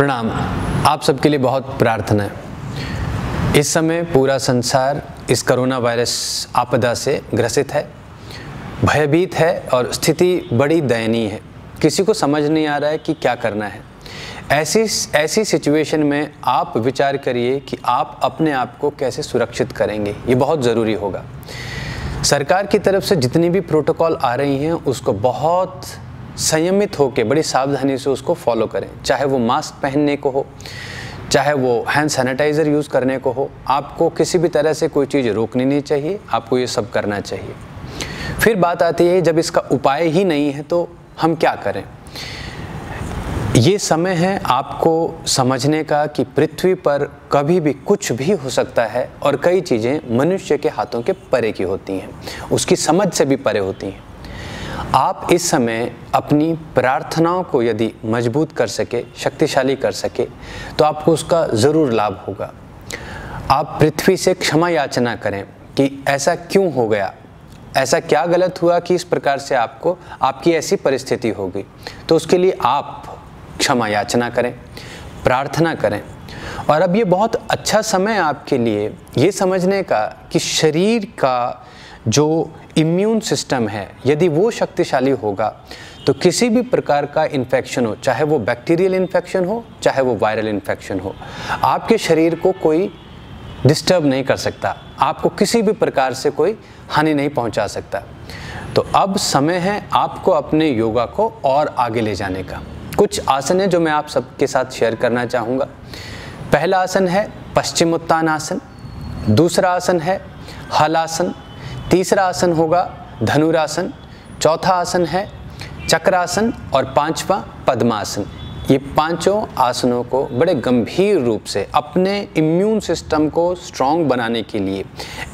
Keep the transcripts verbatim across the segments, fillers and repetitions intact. प्रणाम। आप सबके लिए बहुत प्रार्थना है। इस समय पूरा संसार इस कोरोना वायरस आपदा से ग्रसित है, भयभीत है और स्थिति बड़ी दयनीय है। किसी को समझ नहीं आ रहा है कि क्या करना है। ऐसी ऐसी सिचुएशन में आप विचार करिए कि आप अपने आप को कैसे सुरक्षित करेंगे, ये बहुत ज़रूरी होगा। सरकार की तरफ से जितनी भी प्रोटोकॉल आ रही हैं उसको बहुत संयमित होकर बड़ी सावधानी से उसको फॉलो करें, चाहे वो मास्क पहनने को हो, चाहे वो हैंड सैनिटाइज़र यूज़ करने को हो। आपको किसी भी तरह से कोई चीज़ रोकनी नहीं चाहिए, आपको ये सब करना चाहिए। फिर बात आती है जब इसका उपाय ही नहीं है तो हम क्या करें। ये समय है आपको समझने का कि पृथ्वी पर कभी भी कुछ भी हो सकता है और कई चीज़ें मनुष्य के हाथों के परे की होती हैं, उसकी समझ से भी परे होती हैं। आप इस समय अपनी प्रार्थनाओं को यदि मजबूत कर सके, शक्तिशाली कर सके तो आपको उसका ज़रूर लाभ होगा। आप पृथ्वी से क्षमा याचना करें कि ऐसा क्यों हो गया, ऐसा क्या गलत हुआ कि इस प्रकार से आपको आपकी ऐसी परिस्थिति हो गई। तो उसके लिए आप क्षमा याचना करें, प्रार्थना करें। और अब ये बहुत अच्छा समय आपके लिए ये समझने का कि शरीर का जो इम्यून सिस्टम है यदि वो शक्तिशाली होगा तो किसी भी प्रकार का इन्फेक्शन हो, चाहे वो बैक्टीरियल इन्फेक्शन हो, चाहे वो वायरल इन्फेक्शन हो, आपके शरीर को कोई डिस्टर्ब नहीं कर सकता, आपको किसी भी प्रकार से कोई हानि नहीं पहुंचा सकता। तो अब समय है आपको अपने योगा को और आगे ले जाने का। कुछ आसन है जो मैं आप सबके साथ शेयर करना चाहूँगा। पहला आसन है पश्चिमोत्तानासन, दूसरा आसन है हलासन, तीसरा आसन होगा धनुरासन, चौथा आसन है चक्रासन और पांचवा पद्मासन। ये पांचों आसनों को बड़े गंभीर रूप से अपने इम्यून सिस्टम को स्ट्रॉन्ग बनाने के लिए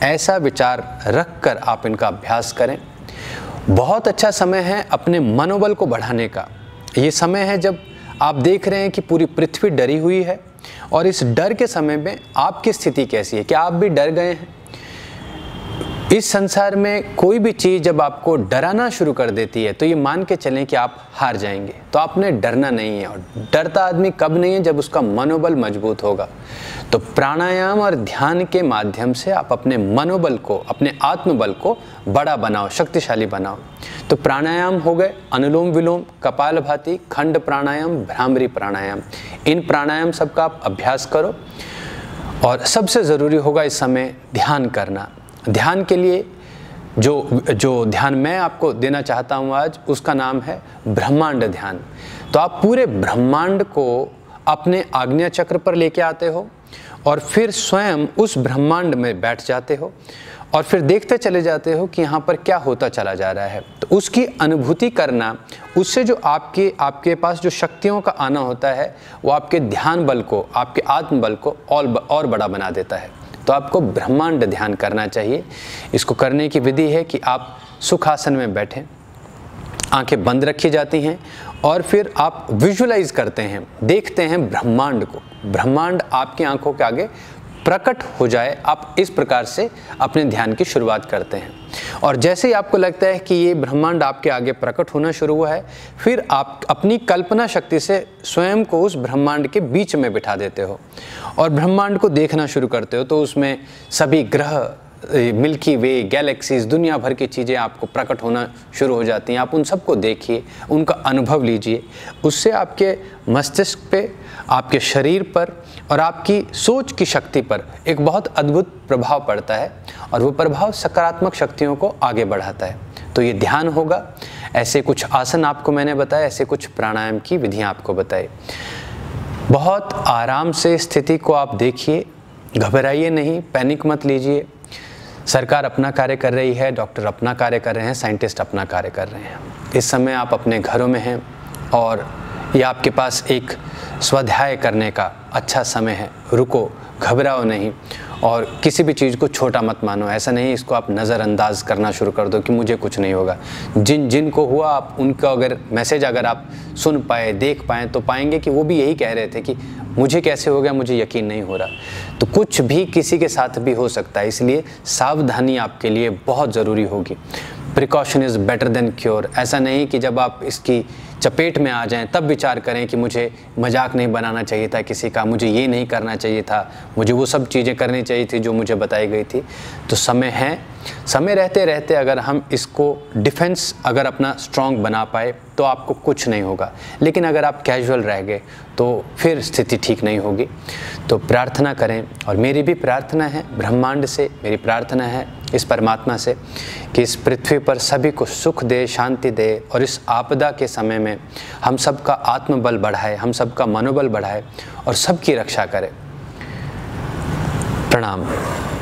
ऐसा विचार रख कर आप इनका अभ्यास करें। बहुत अच्छा समय है अपने मनोबल को बढ़ाने का। ये समय है जब आप देख रहे हैं कि पूरी पृथ्वी डरी हुई है और इस डर के समय में आपकी स्थिति कैसी है, क्या आप भी डर गए हैं। इस संसार में कोई भी चीज़ जब आपको डराना शुरू कर देती है तो ये मान के चलें कि आप हार जाएंगे, तो आपने डरना नहीं है। और डरता आदमी कब नहीं है, जब उसका मनोबल मजबूत होगा। तो प्राणायाम और ध्यान के माध्यम से आप अपने मनोबल को, अपने आत्मबल को बड़ा बनाओ, शक्तिशाली बनाओ। तो प्राणायाम हो गए अनुलोम विलोम, कपाल भाती, खंड प्राणायाम, भ्रामरी प्राणायाम। इन प्राणायाम सबका आप अभ्यास करो। और सबसे ज़रूरी होगा इस समय ध्यान करना। ध्यान के लिए जो जो ध्यान मैं आपको देना चाहता हूँ आज, उसका नाम है ब्रह्मांड ध्यान। तो आप पूरे ब्रह्मांड को अपने आज्ञा चक्र पर लेके आते हो और फिर स्वयं उस ब्रह्मांड में बैठ जाते हो और फिर देखते चले जाते हो कि यहाँ पर क्या होता चला जा रहा है। तो उसकी अनुभूति करना, उससे जो आपके आपके पास जो शक्तियों का आना होता है वो आपके ध्यान बल को, आपके आत्मबल को और और बड़ा बना देता है। तो आपको ब्रह्मांड ध्यान करना चाहिए। इसको करने की विधि है कि आप सुखासन में बैठें, आंखें बंद रखी जाती हैं और फिर आप विजुलाइज करते हैं, देखते हैं ब्रह्मांड को। ब्रह्मांड आपकी आंखों के आगे प्रकट हो जाए, आप इस प्रकार से अपने ध्यान की शुरुआत करते हैं। और जैसे ही आपको लगता है कि ये ब्रह्मांड आपके आगे प्रकट होना शुरू हुआ है, फिर आप अपनी कल्पना शक्ति से स्वयं को उस ब्रह्मांड के बीच में बिठा देते हो और ब्रह्मांड को देखना शुरू करते हो। तो उसमें सभी ग्रह, मिल्की वे, गैलेक्सीज़, दुनिया भर की चीज़ें आपको प्रकट होना शुरू हो जाती हैं। आप उन सबको देखिए, उनका अनुभव लीजिए। उससे आपके मस्तिष्क पे, आपके शरीर पर और आपकी सोच की शक्ति पर एक बहुत अद्भुत प्रभाव पड़ता है और वो प्रभाव सकारात्मक शक्तियों को आगे बढ़ाता है। तो ये ध्यान होगा। ऐसे कुछ आसन आपको मैंने बताया, ऐसे कुछ प्राणायाम की विधियाँ आपको बताई। बहुत आराम से स्थिति को आप देखिए, घबराइए नहीं, पैनिक मत लीजिए। सरकार अपना कार्य कर रही है, डॉक्टर अपना कार्य कर रहे हैं, साइंटिस्ट अपना कार्य कर रहे हैं। इस समय आप अपने घरों में हैं और ये आपके पास एक स्वाध्याय करने का अच्छा समय है। रुको, घबराओ नहीं और किसी भी चीज़ को छोटा मत मानो। ऐसा नहीं इसको आप नज़रअंदाज करना शुरू कर दो कि मुझे कुछ नहीं होगा। जिन जिन को हुआ, आप उनका अगर मैसेज अगर आप सुन पाए, देख पाएँ तो पाएंगे कि वो भी यही कह रहे थे कि मुझे कैसे हो गया, मुझे यकीन नहीं हो रहा। तो कुछ भी किसी के साथ भी हो सकता है, इसलिए सावधानी आपके लिए बहुत ज़रूरी होगी। Precaution is better than cure. ऐसा नहीं कि जब आप इसकी चपेट में आ जाएं, तब विचार करें कि मुझे मजाक नहीं बनाना चाहिए था किसी का, मुझे ये नहीं करना चाहिए था, मुझे वो सब चीज़ें करनी चाहिए थी जो मुझे बताई गई थी। तो समय है, समय रहते रहते अगर हम इसको डिफेंस अगर अपना स्ट्रॉन्ग बना पाए तो आपको कुछ नहीं होगा, लेकिन अगर आप कैजुअल रह गए तो फिर स्थिति ठीक नहीं होगी। तो प्रार्थना करें, और मेरी भी प्रार्थना है ब्रह्मांड से, मेरी प्रार्थना है इस परमात्मा से कि इस पृथ्वी पर सभी को सुख दे, शांति दे, और इस आपदा के समय में हम सब का आत्मबल बढ़ाए, हम सब का मनोबल बढ़ाए और सबकी रक्षा करे। प्रणाम।